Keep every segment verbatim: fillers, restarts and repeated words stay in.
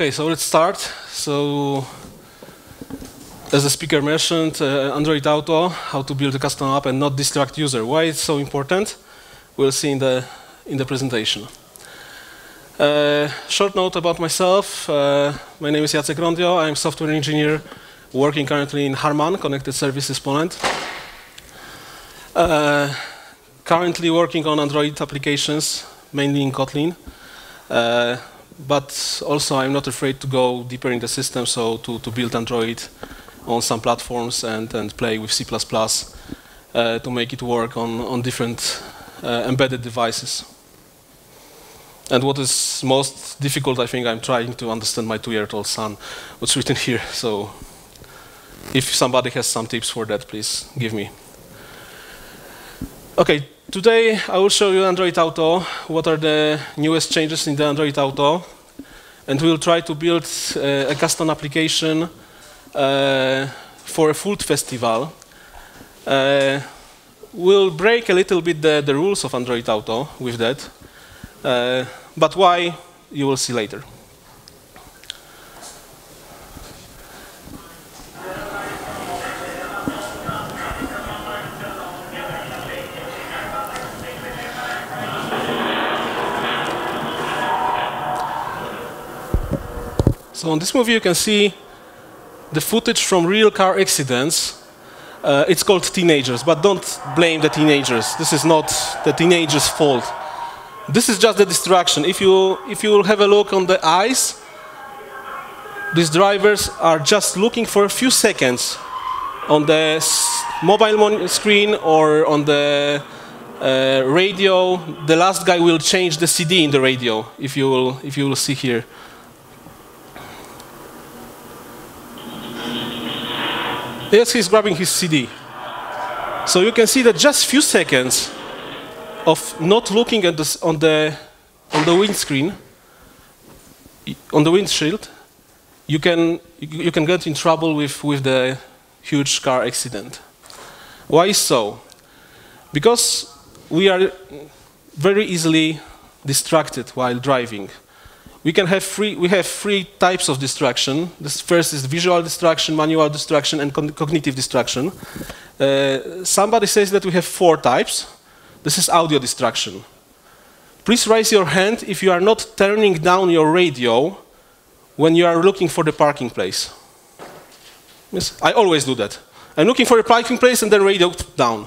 Okay, so let's start. So, as the speaker mentioned, uh, Android Auto, how to build a custom app and not distract user. Why it's so important? We'll see in the in the presentation. Uh, short note about myself. Uh, my name is Jacek Rondio. I'm a software engineer working currently in Harman Connected Services Poland. Uh, currently working on Android applications, mainly in Kotlin. Uh, But also, I'm not afraid to go deeper in the system, so to, to build Android on some platforms and, and play with C plus plus uh, to make it work on, on different uh, embedded devices. And what is most difficult, I think, I'm trying to understand my two-year-old son, what's written here. So if somebody has some tips for that, please give me. Okay. Today, I will show you Android Auto, what are the newest changes in the Android Auto, and we'll try to build uh, a custom application uh, for a food festival. Uh, we'll break a little bit the, the rules of Android Auto with that, uh, but why, you will see later. So on this movie, you can see the footage from real car accidents. Uh, it's called Teenagers, but don't blame the teenagers. This is not the teenagers' fault. This is just the distraction. If you, if you have a look on the eyes, these drivers are just looking for a few seconds on the mobile screen or on the uh, radio. The last guy will change the C D in the radio, if you will, if you will see here. Yes, he's grabbing his C D. So you can see that just a few seconds of not looking at this on the on the windscreen, on the windshield, you can you can get in trouble with with the huge car accident. Why so? Because we are very easily distracted while driving. We can have three, we have three types of distraction. The first is visual distraction, manual distraction, and con cognitive distraction. Uh, somebody says that we have four types. This is audio distraction. Please raise your hand if you are not turning down your radio when you are looking for the parking place. Yes, I always do that. I'm looking for a parking place and then radio down.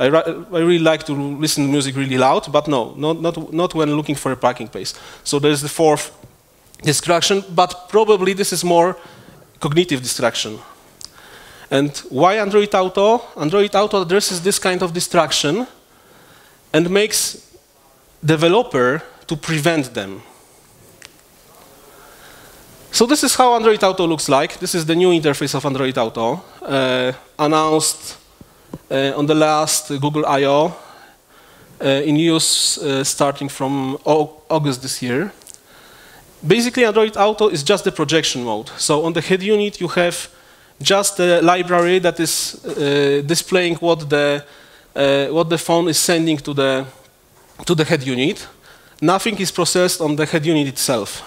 I, I really like to listen to music really loud, but no, not, not, not when looking for a parking place. So there's the fourth distraction, but probably this is more cognitive distraction. And why Android Auto? Android Auto addresses this kind of distraction and makes developer to prevent them. So this is how Android Auto looks like. This is the new interface of Android Auto, uh, announced Uh, on the last Google I O uh, in use uh, starting from August this year. Basically, Android Auto is just the projection mode. So on the head unit, you have just the library that is uh, displaying what the, uh, what the phone is sending to the, to the head unit. Nothing is processed on the head unit itself.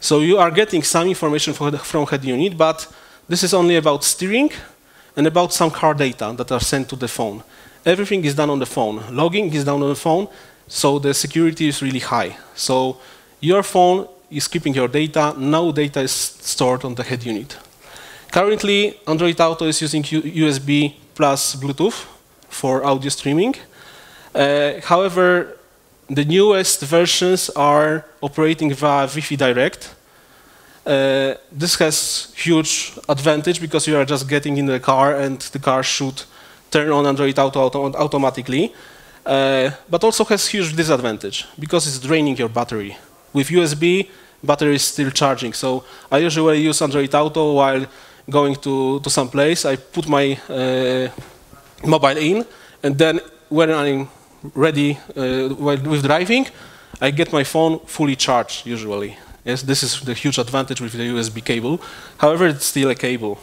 So you are getting some information from, the, from head unit, but this is only about steering and about some car data that are sent to the phone. Everything is done on the phone. Logging is done on the phone, so the security is really high. So your phone is keeping your data. No data is stored on the head unit. Currently, Android Auto is using U S B plus Bluetooth for audio streaming. Uh, however, the newest versions are operating via Wi-Fi Direct. Uh, this has huge advantage because you are just getting in the car and the car should turn on Android Auto auto automatically, uh, but also has huge disadvantage because it's draining your battery. With U S B, battery is still charging, so I usually use Android Auto while going to, to some place. I put my uh, mobile in, and then when I'm ready uh, while with driving, I get my phone fully charged usually. Yes, this is the huge advantage with the U S B cable. However, it's still a cable.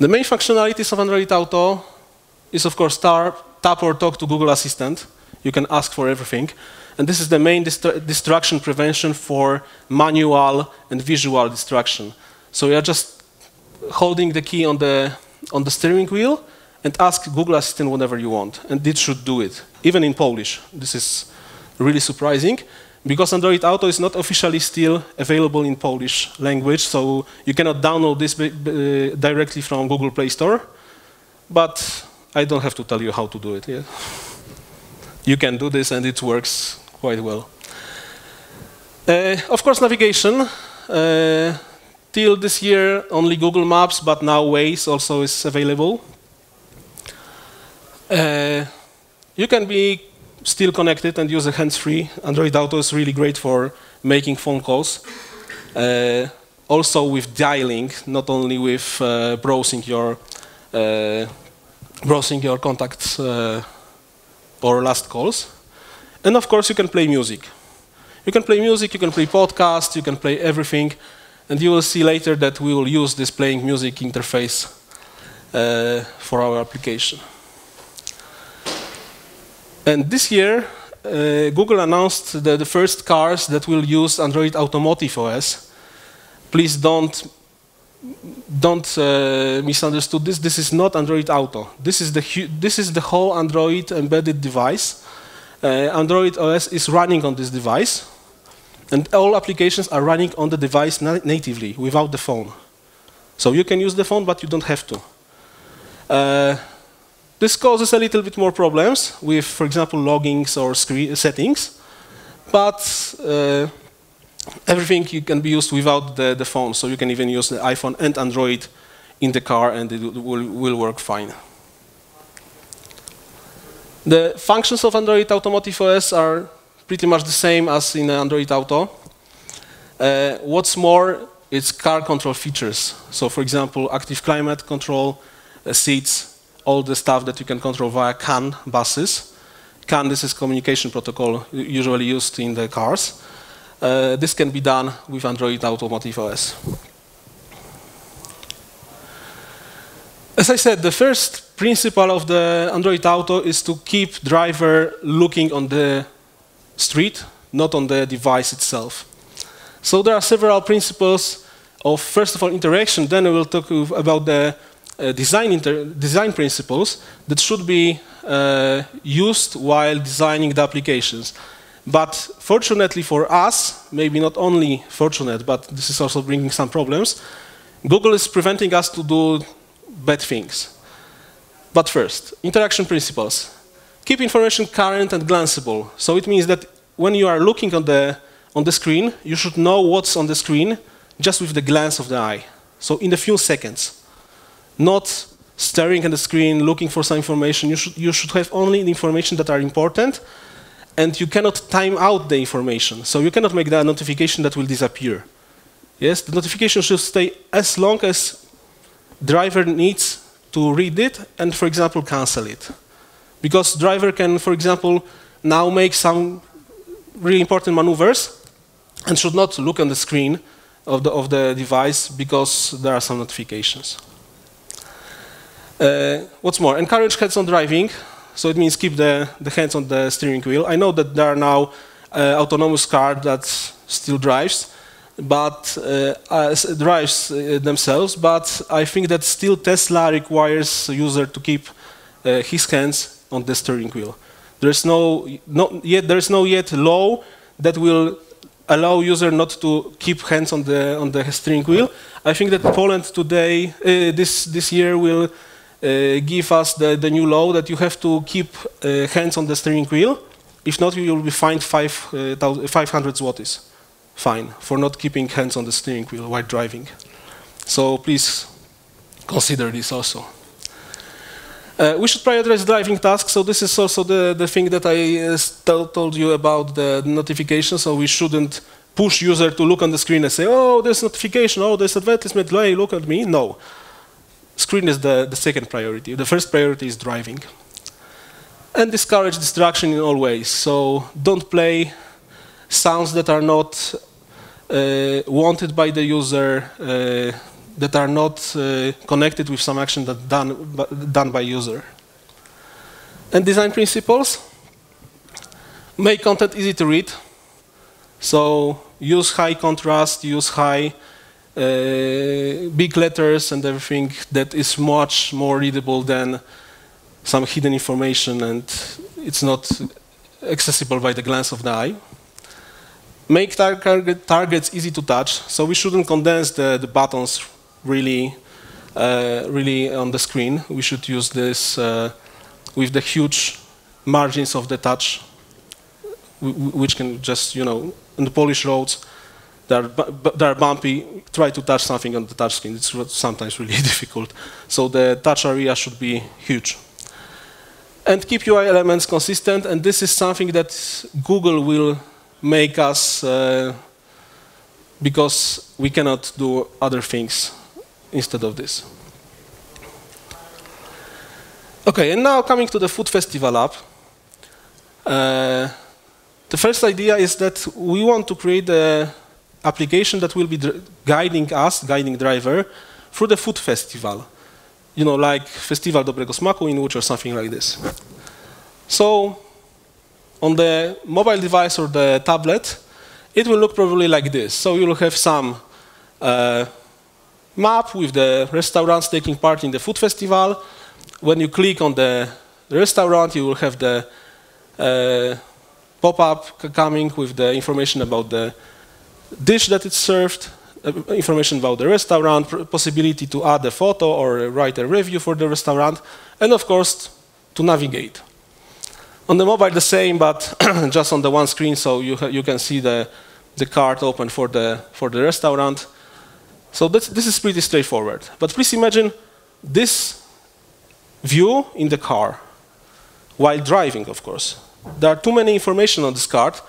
The main functionalities of Android Auto is, of course, tar, tap or talk to Google Assistant. You can ask for everything. And this is the main dist distraction prevention for manual and visual distraction. So you are just holding the key on the, on the steering wheel and ask Google Assistant whatever you want. And it should do it, even in Polish. This is really surprising, because Android Auto is not officially still available in Polish language, so you cannot download this uh, directly from Google Play Store. But I don't have to tell you how to do it. Yeah? You can do this, and it works quite well. Uh, of course, navigation. Uh, till this year, only Google Maps, but now Waze also is available. Uh, you can be still connected and use a hands-free. Android Auto is really great for making phone calls. Uh, also with dialing, not only with uh, browsing your uh, browsing your contacts uh, or last calls. And of course, you can play music. You can play music, you can play podcasts, you can play everything. And you will see later that we will use this playing music interface uh, for our application. And this year, uh, Google announced the, the first cars that will use Android Automotive O S. Please don't, don't uh, misunderstand this. This is not Android Auto. This is the, this is the whole Android embedded device. Uh, Android O S is running on this device. And all applications are running on the device na natively, without the phone. So you can use the phone, but you don't have to. Uh, This causes a little bit more problems with, for example, logins or screen settings, but uh, everything you can be used without the, the phone, so you can even use the iPhone and Android in the car, and it will, will work fine. The functions of Android Automotive O S are pretty much the same as in Android Auto. Uh, what's more, it's car control features. So, for example, active climate control, uh, seats, all the stuff that you can control via C A N buses. C A N, this is communication protocol usually used in the cars. Uh, this can be done with Android Automotive O S. As I said, the first principle of the Android Auto is to keep driver looking on the street, not on the device itself. So there are several principles of, first of all, interaction. Then we will talk about the Uh, design, inter design principles that should be uh, used while designing the applications. But fortunately for us, maybe not only fortunate, but this is also bringing some problems, Google is preventing us to do bad things. But first, interaction principles. Keep information current and glanceable. So it means that when you are looking on the, on the screen, you should know what's on the screen just with the glance of the eye. So in a few seconds. Not staring at the screen, looking for some information. You should, you should have only the information that are important, and you cannot time out the information. So you cannot make that notification that will disappear. Yes, the notification should stay as long as driver needs to read it and, for example, cancel it. Because driver can, for example, now make some really important maneuvers and should not look on the screen of the, of the device because there are some notifications. Uh, what's more, encourage hands-on driving, so it means keep the, the hands on the steering wheel. I know that there are now uh, autonomous cars that still drives, but uh, uh, drives uh, themselves. But I think that still Tesla requires the user to keep uh, his hands on the steering wheel. There is no, no yet there is no yet law that will allow user not to keep hands on the on the steering wheel. I think that Poland today uh, this this year will. Uh, give us the, the new law that you have to keep uh, hands on the steering wheel. If not, you will be fined five, uh, five hundred zlotys fine for not keeping hands on the steering wheel while driving. So please consider this also. Uh, we should prioritize driving tasks. So this is also the, the thing that I uh, told you about the notification. So we shouldn't push user to look on the screen and say, oh, there's notification, oh, there's advertisement, hey, look at me. No. Screen is the, the second priority. The first priority is driving. And discourage distraction in all ways. So don't play sounds that are not uh, wanted by the user, uh, that are not uh, connected with some action that done, done by user. And design principles. Make content easy to read. So use high contrast, use high uh, big letters and everything that is much more readable than some hidden information, and it's not accessible by the glance of the eye. Make tar target targets easy to touch, so we shouldn't condense the, the buttons really, uh, really on the screen. We should use this uh, with the huge margins of the touch, which can just, you know, on the Polish roads that are, that are bumpy, try to touch something on the touch screen. It's sometimes really difficult. So the touch area should be huge. And keep U I elements consistent, and this is something that Google will make us uh, because we cannot do other things instead of this. Okay, and now coming to the Food Festival app. Uh, the first idea is that we want to create an application that will be guiding us, guiding driver, through the food festival. You know, like Festival Dobrego Smaku in Łódź or something like this. So on the mobile device or the tablet, it will look probably like this. So you'll have some uh, map with the restaurants taking part in the food festival. When you click on the restaurant, you will have the uh, pop-up coming with the information about the dish that it's served, information about the restaurant, possibility to add a photo or write a review for the restaurant, and of course, to navigate. On the mobile, the same, but just on the one screen, so you, you can see the, the cart open for the, for the restaurant. So that's, this is pretty straightforward. But please imagine this view in the car, while driving, of course. There are too many information on this cart,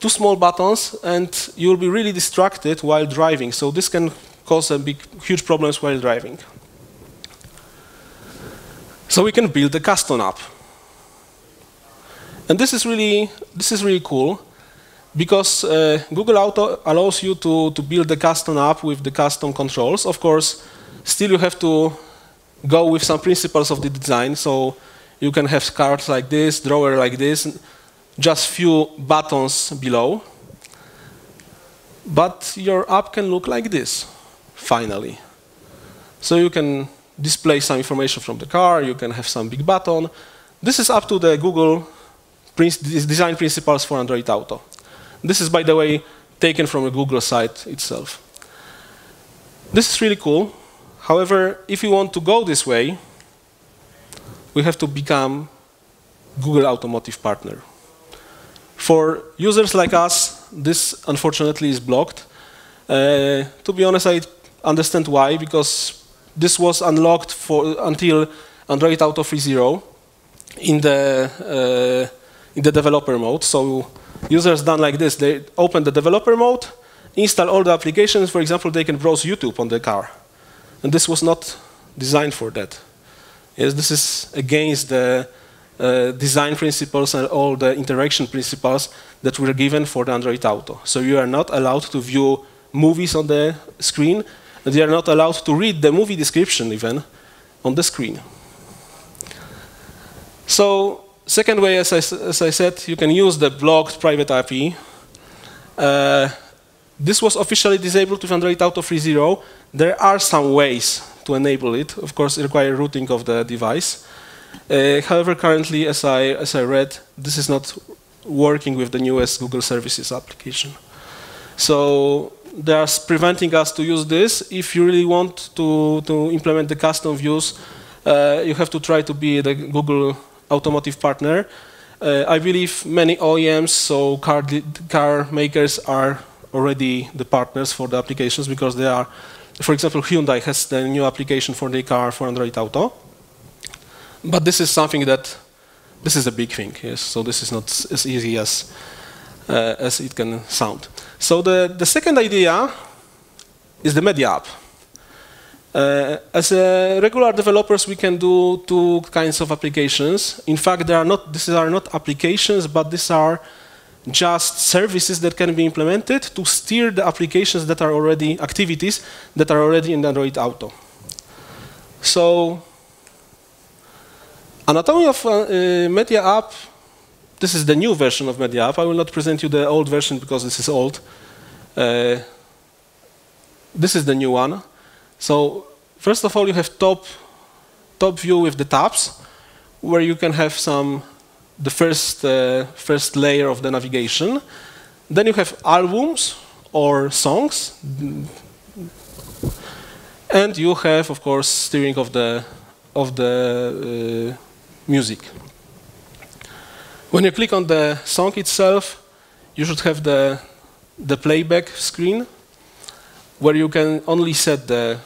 two small buttons, and you'll be really distracted while driving. So this can cause a big, huge problems while driving. So we can build a custom app. And this is really, this is really cool, because uh, Google Auto allows you to, to build the custom app with the custom controls. Of course, still you have to go with some principles of the design, so you can have cards like this, drawer like this, just few buttons below. But your app can look like this, finally. So you can display some information from the car, you can have some big button. This is up to the Google design principles for Android Auto. This is, by the way, taken from a Google site itself. This is really cool. However, if you want to go this way, we have to become Google Automotive partner. For users like us, this unfortunately is blocked. Uh, to be honest, I understand why, because this was unlocked for until Android Auto three point zero in the uh, in the developer mode. So users done like this, they open the developer mode, install all the applications. For example, they can browse YouTube on the car. And this was not designed for that. Yes, this is against the uh, design principles and all the interaction principles that were given for the Android Auto. So you are not allowed to view movies on the screen, and you are not allowed to read the movie description even on the screen. So second way, as I, as I said, you can use the blocked private A P I. Uh, this was officially disabled with Android Auto three point zero. There are some ways to enable it. Of course, it requires routing of the device. Uh, however, currently, as I, as I read, this is not working with the newest Google Services application. So they are preventing us to use this. If you really want to, to implement the custom views, uh, you have to try to be the Google Automotive partner. Uh, I believe many O E Ms, so car, car makers, are already the partners for the applications, because they are, for example, Hyundai has the new application for their car for Android Auto. But this is something that, this is a big thing, yes, so this is not as easy as, uh, as it can sound. So the, the second idea is the media app. Uh, as uh, regular developers, we can do two kinds of applications. In fact, they are not, these are not applications, but these are just services that can be implemented to steer the applications that are already, activities that are already in Android Auto. So, anatomy of uh, media app this is the new version of Media App. I will not present you the old version because this is old. Uh, this is the new one. So first of all, you have top top view with the tabs, where you can have some the first uh, first layer of the navigation. Then you have albums or songs, and you have, of course, steering of the of the uh, music. When you click on the song itself, you should have the, the playback screen, where you can only set the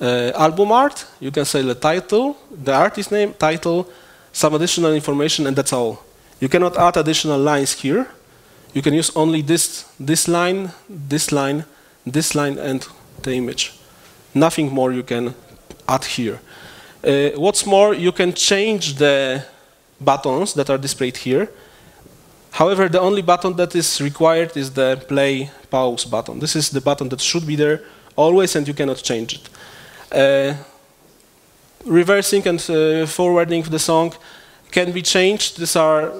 uh, album art, you can set the title, the artist name, title, some additional information, and that's all. You cannot add additional lines here. You can use only this, this line, this line, this line, and the image. Nothing more you can add here. Uh, what's more, you can change the buttons that are displayed here. However, the only button that is required is the play pause button. This is the button that should be there always, and you cannot change it. Uh, reversing and uh, forwarding the song can be changed. These are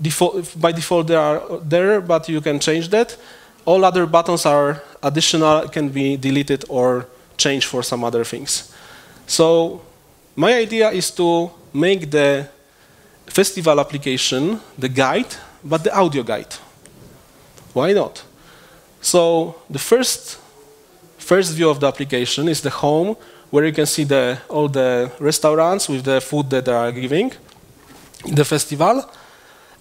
default, by default they are there, but you can change that. All other buttons are additional, can be deleted or changed for some other things. So my idea is to make the Festival application, the guide, but the audio guide. Why not? So the first, first view of the application is the home, where you can see the, all the restaurants with the food that they are giving in the festival.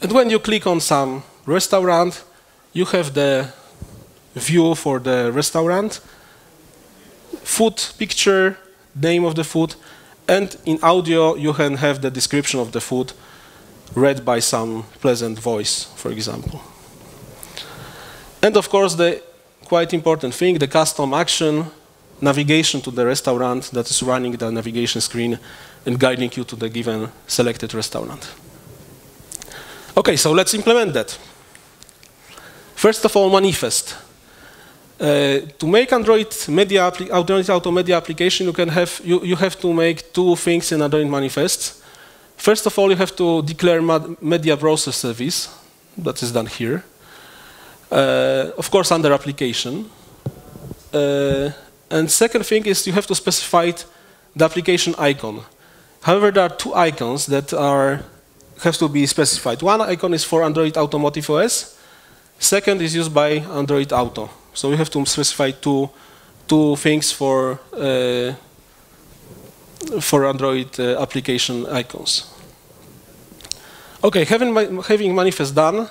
And when you click on some restaurant, you have the view for the restaurant, food picture, name of the food, and in audio you can have the description of the food read by some pleasant voice, for example. And of course, the quite important thing, the custom action, navigation to the restaurant that is running the navigation screen and guiding you to the given selected restaurant. Okay, so let's implement that. First of all, manifest. Uh, to make Android Media Android Auto Media application, you can have you, you have to make two things in Android manifests. First of all, you have to declare Media Browser Service. That is done here. Uh, of course, under application. Uh, and second thing is you have to specify the application icon. However, there are two icons that are have to be specified. One icon is for Android Automotive O S. Second is used by Android Auto. So we have to specify two, two things for, uh, for Android uh, application icons. Okay, having, ma having manifest done,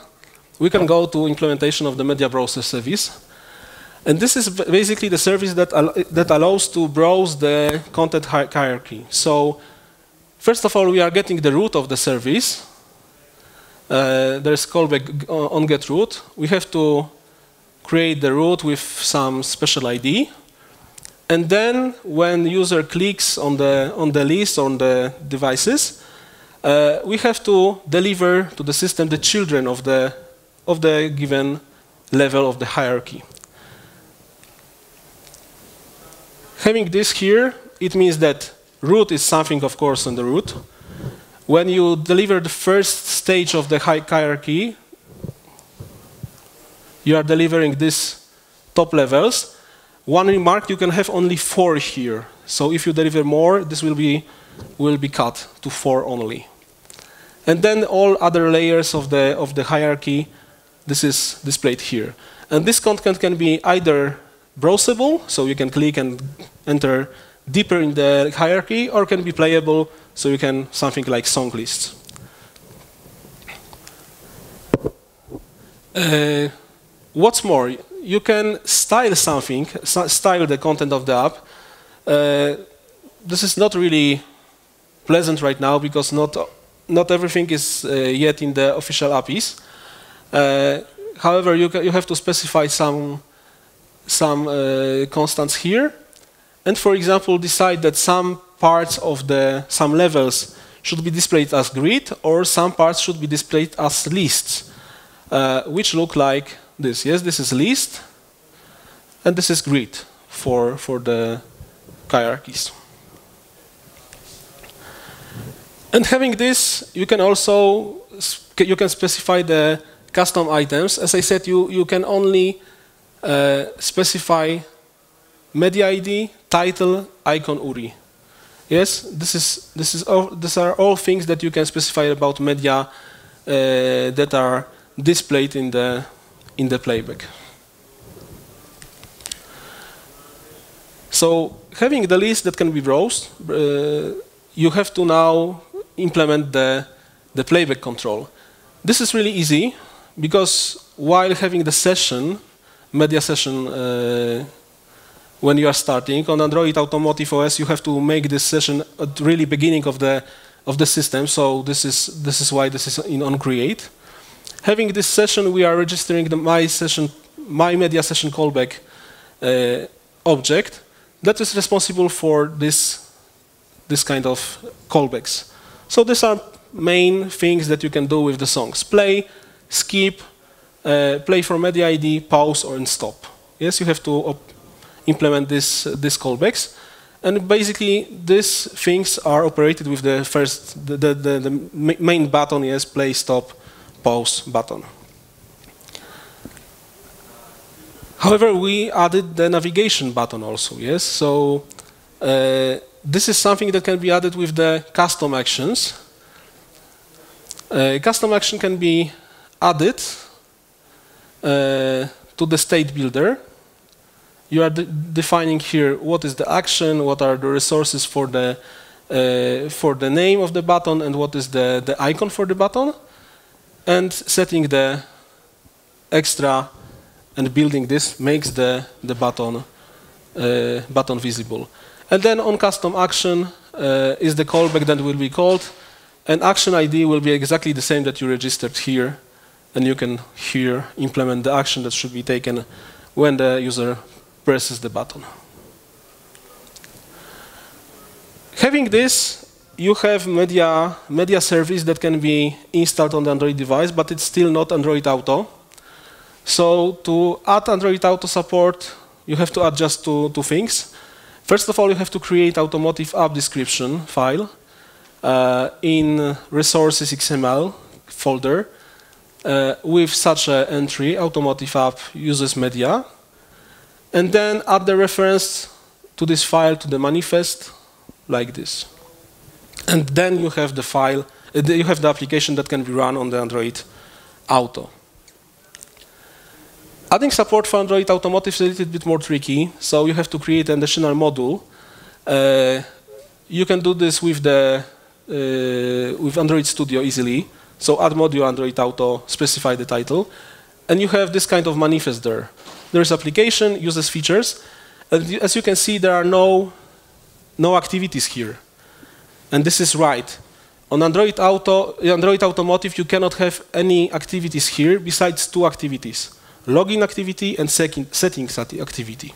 we can go to implementation of the Media Browser Service. And this is basically the service that, al that allows to browse the content hi hierarchy. So first of all, we are getting the root of the service. Uh, there's callback on get root. We have to create the root with some special I D, and then when user clicks on the on the list on the devices, uh, we have to deliver to the system the children of the of the given level of the hierarchy. Having this here, it means that root is something, of course, on the root. When you deliver the first stage of the hierarchy, you are delivering these top levels. One remark, you can have only four here. So if you deliver more, this will be, will be cut to four only. And then all other layers of the, of the hierarchy, this is displayed here. And this content can be either browsable, so you can click and enter deeper in the hierarchy, or can be playable, so you can something like song lists. Uh, What's more, you can style something, style the content of the app. Uh, this is not really pleasant right now because not, not everything is uh, yet in the official A P Is. Uh, however, you, you have to specify some, some uh, constants here. And for example, decide that some parts of the, some levels should be displayed as grid, or some parts should be displayed as lists, uh, which look like this. Yes, this is list, and this is grid for, for the hierarchies. And having this, you can also you can specify the custom items. As I said, you, you can only uh, specify media I D, title, icon U R I. Yes, this is this is all, these are all things that you can specify about media uh, that are displayed in the in the playback. So having the list that can be browsed, uh, you have to now implement the the playback control. This is really easy because while having the session, media session. Uh, When you are starting on Android Automotive O S, you have to make this session at really beginning of the of the system. So this is this is why this is in on create. Having this session, we are registering the my session my media session callback uh, object that is responsible for this this kind of callbacks. So these are main things that you can do with the songs: play, skip, uh, play for media I D, pause, or stop. Yes, you have to op implement this, uh, these callbacks, and basically these things are operated with the first, the, the, the, the main button, yes, play, stop, pause button. However, we added the navigation button also, yes, so uh, this is something that can be added with the custom actions. Uh, custom action can be added uh, to the state builder. You are de defining here what is the action, what are the resources for the uh, for the name of the button, and what is the the icon for the button, and setting the extra and building this makes the the button uh, button visible. And then on custom action uh, is the callback that will be called, and action I D will be exactly the same that you registered here, and you can here implement the action that should be taken when the user presses the button. Having this, you have media media service that can be installed on the Android device, but it's still not Android Auto. So to add Android Auto support, you have to add just two, two things. First of all, you have to create automotive app description file uh, in resources X M L folder uh, with such an entry, automotive app uses media. And then add the reference to this file to the manifest, like this. And then you have the file, uh, you have the application that can be run on the Android Auto. Adding support for Android Automotive is a little bit more tricky, so you have to create an additional module. Uh, you can do this with the uh, with Android Studio easily. So add module Android Auto, specify the title, and you have this kind of manifest there. There is application, uses features, and as you can see, there are no, no activities here. And this is right. On Android Auto, Android Automotive, you cannot have any activities here besides two activities, login activity and settings activity.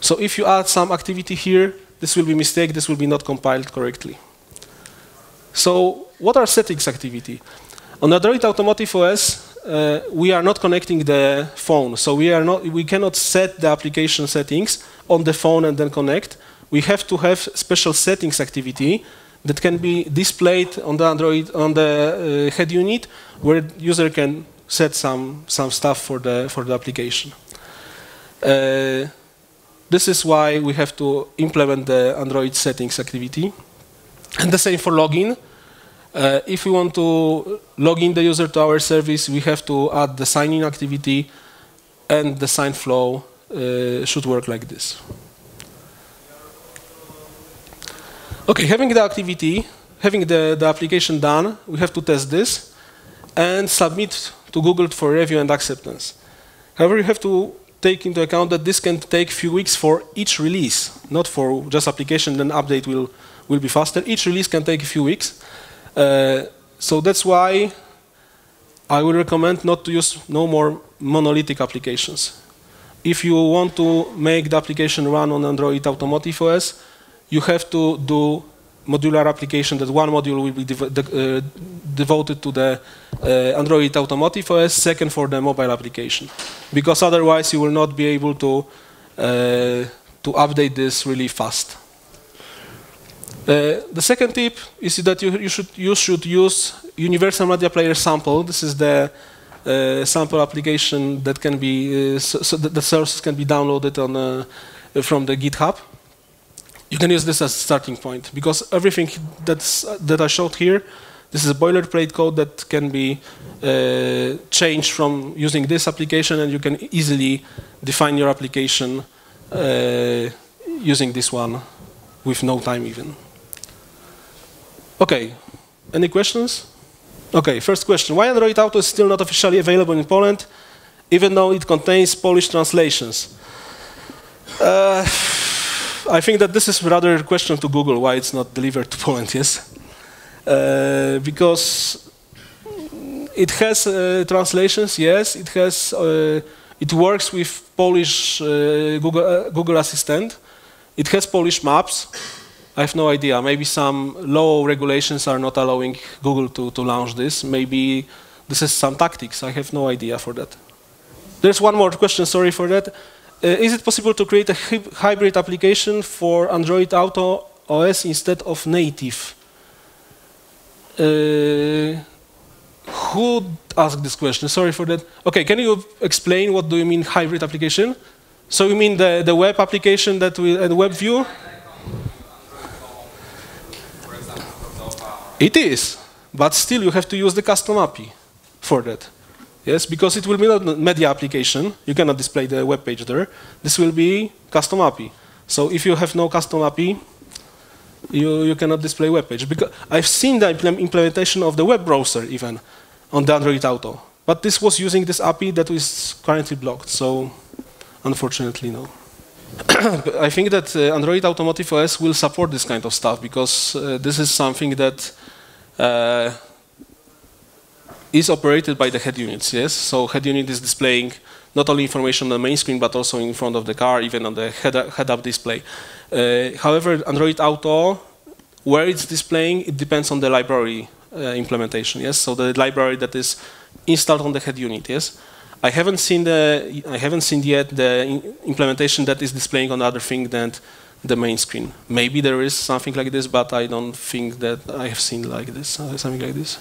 So if you add some activity here, this will be a mistake, this will be not compiled correctly. So what are settings activity? On Android Automotive O S, Uh, we are not connecting the phone, so we are not. We cannot set the application settings on the phone and then connect. We have to have special settings activity that can be displayed on the Android on the uh, head unit, where user can set some some stuff for the for the application. Uh, this is why we have to implement the Android settings activity, and the same for login. Uh, if we want to log in the user to our service, we have to add the sign-in activity, and the sign flow uh, should work like this. Okay, having the activity, having the, the application done, we have to test this and submit to Google for review and acceptance. However, you have to take into account that this can take a few weeks for each release, not for just application, then update will, will be faster. Each release can take a few weeks. Uh, so that's why I would recommend not to use no more monolithic applications. If you want to make the application run on Android Automotive O S, you have to do modular application that one module will be de de uh, devoted to the uh, Android Automotive O S, second for the mobile application, because otherwise you will not be able to, uh, to update this really fast. Uh, the second tip is that you, you, should, you should use Universal Media Player sample. This is the uh, sample application that can be, uh, so, so that the sources can be downloaded on, uh, from the GitHub. You can use this as a starting point because everything that's, that I showed here, this is a boilerplate code that can be uh, changed from using this application, and you can easily define your application uh, using this one with no time even. Okay, any questions? Okay, first question. Why Android Auto is still not officially available in Poland, even though it contains Polish translations? Uh, I think that this is rather a question to Google, why it's not delivered to Poland, yes? Uh, because it has uh, translations, yes, it has, uh, it works with Polish uh, Google, uh, Google Assistant. It has Polish maps. I have no idea. Maybe some law regulations are not allowing Google to, to launch this. Maybe this is some tactics. I have no idea for that. There's one more question, sorry for that. Uh, is it possible to create a hybrid application for Android Auto O S instead of native? Uh, who asked this question? Sorry for that. Okay, can you explain what do you mean hybrid application? So you mean the, the web application that we, and web view? It is, but still you have to use the custom A P I for that. Yes, because it will be not media application. You cannot display the web page there. This will be custom A P I. So if you have no custom A P I, you, you cannot display web page. Because I've seen the implementation of the web browser even on the Android Auto, but this was using this A P I that is currently blocked. So. Unfortunately, no. I think that uh, Android Automotive O S will support this kind of stuff because uh, this is something that uh, is operated by the head units, yes? So head unit is displaying not only information on the main screen, but also in front of the car, even on the head-up display. Uh, however, Android Auto, where it's displaying, it depends on the library uh, implementation, yes? So the library that is installed on the head unit, yes? I haven't seen the I haven't seen yet the implementation that is displaying on other thing than the main screen. Maybe there is something like this, but I don't think that I have seen like this something like this.